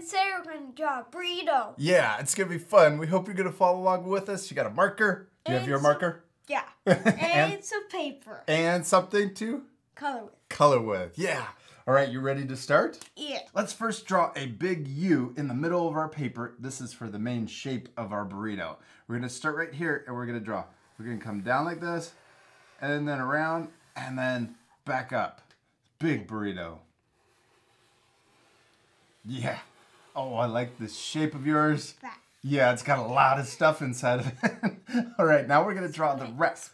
and Sarah are going to draw a burrito. Yeah, it's going to be fun. We hope you're going to follow along with us. You got a marker? Do you have your marker? Yeah. And some paper. And something to? Color with. Color with, yeah. All right, you ready to start? Yeah. Let's first draw a big U in the middle of our paper. This is for the main shape of our burrito. We're going to start right here and we're going to draw. We're going to come down like this and then around and then back up. Big burrito. Yeah. Oh, I like this shape of yours. Yeah, it's got a lot of stuff inside of it. All right, now we're going to draw the rest.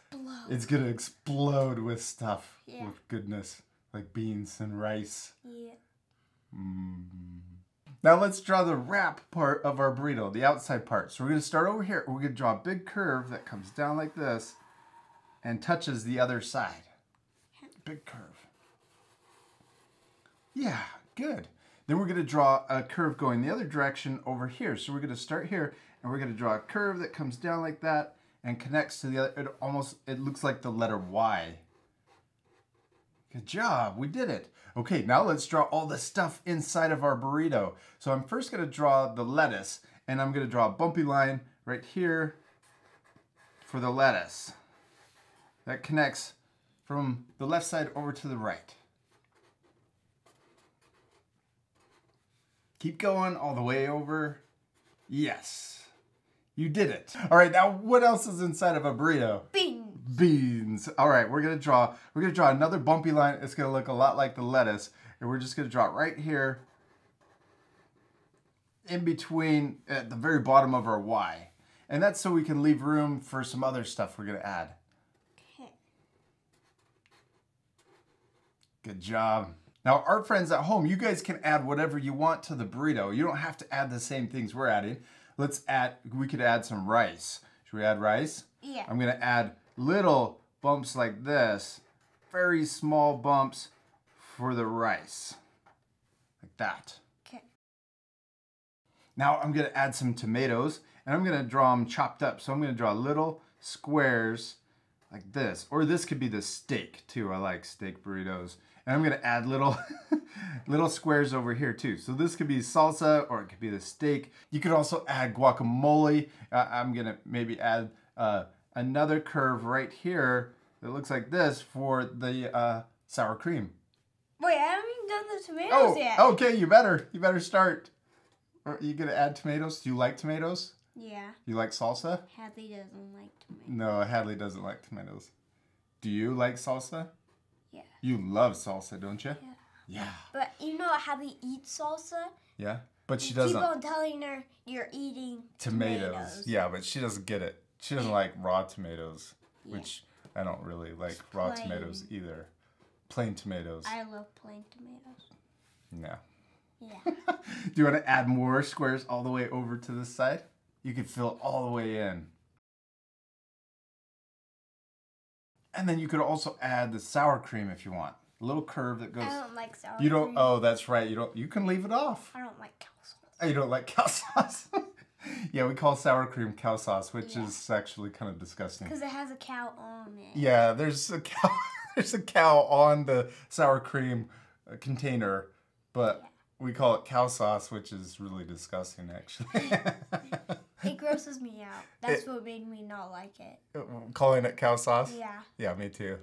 It's going to explode with stuff. Yeah. With goodness. Like beans and rice. Yeah. Now let's draw the wrap part of our burrito, the outside part. So we're going to start over here. We're going to draw a big curve that comes down like this and touches the other side. Big curve. Yeah, good. Then we're going to draw a curve going the other direction over here. So we're going to start here and we're going to draw a curve that comes down like that and connects to the other. It looks like the letter Y. Good job, we did it. Okay, now let's draw all the stuff inside of our burrito. So I'm first going to draw the lettuce and I'm going to draw a bumpy line right here for the lettuce. That connects from the left side over to the right. Keep going all the way over. Yes, you did it. All right, now what else is inside of a burrito? Beans. Beans. All right, we're gonna draw another bumpy line. It's gonna look a lot like the lettuce, and we're just gonna draw it right here in between at the very bottom of our Y. And that's so we can leave room for some other stuff we're gonna add. Okay. Good job. Now, our friends at home, you guys can add whatever you want to the burrito. You don't have to add the same things we're adding. Let's add, we could add some rice. Should we add rice? Yeah. I'm gonna add little bumps like this, very small bumps for the rice, like that. Okay. Now I'm gonna add some tomatoes and I'm gonna draw them chopped up. So I'm gonna draw little squares like this, or this could be the steak too. I like steak burritos. And I'm gonna add little squares over here too. So this could be salsa or it could be the steak. You could also add guacamole. I'm gonna maybe add another curve right here that looks like this for the sour cream. Wait, I haven't even done the tomatoes yet. Okay, you better start. Are you gonna add tomatoes? Do you like tomatoes? Yeah. You like salsa? Hadley doesn't like tomatoes. No, Hadley doesn't like tomatoes. Do you like salsa? Yeah. You love salsa, don't you? Yeah. Yeah. But you know how we eat salsa? Yeah, but she doesn't. Keep on telling her you're eating tomatoes. Yeah, but she doesn't get it. She doesn't like raw tomatoes, which I don't really like raw tomatoes either. Plain tomatoes. I love plain tomatoes. No. Yeah. Do you want to add more squares all the way over to this side? You could fill all the way in. And then you could also add the sour cream if you want. A little curve that goes. I don't like sour cream. You don't. Oh, that's right. You don't. You can leave it off. I don't like cow sauce. Oh, you don't like cow sauce. Yeah, we call sour cream cow sauce, which is actually kind of disgusting. Because it has a cow on it. Yeah, there's a cow. There's a cow on the sour cream container, but we call it cow sauce, which is really disgusting, actually. It grosses me out. That's what made me not like it. Calling it cow sauce? Yeah. Yeah, me too.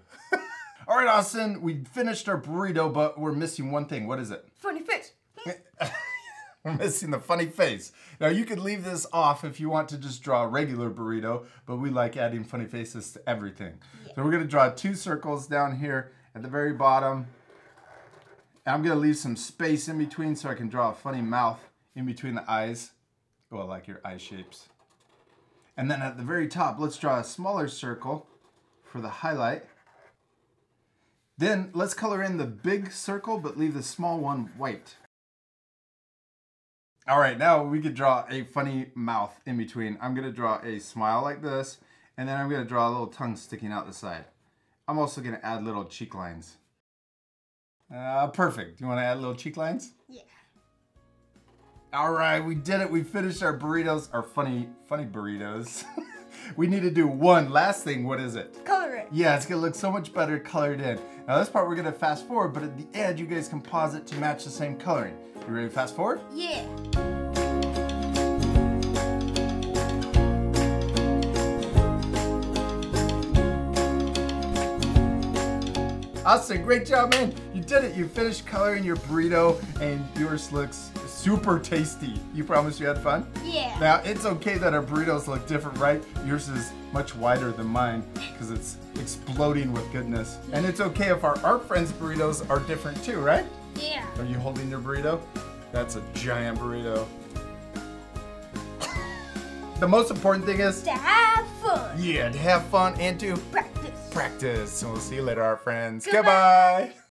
All right, Austin, we finished our burrito, but we're missing one thing. What is it? Funny face. We're missing the funny face. Now, you could leave this off if you want to just draw a regular burrito, but we like adding funny faces to everything. Yeah. So we're going to draw two circles down here at the very bottom. And I'm going to leave some space in between so I can draw a funny mouth in between the eyes. Well, like your eye shapes. And then at the very top, let's draw a smaller circle for the highlight. Then let's color in the big circle, but leave the small one white. All right, now we could draw a funny mouth in between. I'm gonna draw a smile like this, and then I'm gonna draw a little tongue sticking out the side. I'm also gonna add little cheek lines. Perfect. You wanna add little cheek lines? Yeah. All right, we did it. We finished our burritos, our funny burritos. We need to do one last thing. What is it? Color it. Yeah, it's gonna look so much better colored in. Now this part we're gonna fast forward, but at the end you guys composite it to match the same coloring. You ready to fast forward? Yeah. Austin, great job, man. You did it. You finished coloring your burrito and yours looks super tasty. You promise you had fun? Yeah. Now, it's okay that our burritos look different, right? Yours is much wider than mine because it's exploding with goodness. And it's okay if our art friends' burritos are different too, right? Yeah. Are you holding your burrito? That's a giant burrito. The most important thing is to have fun. Yeah, to have fun and to practice. And we'll see you later, our friends. Goodbye. Goodbye.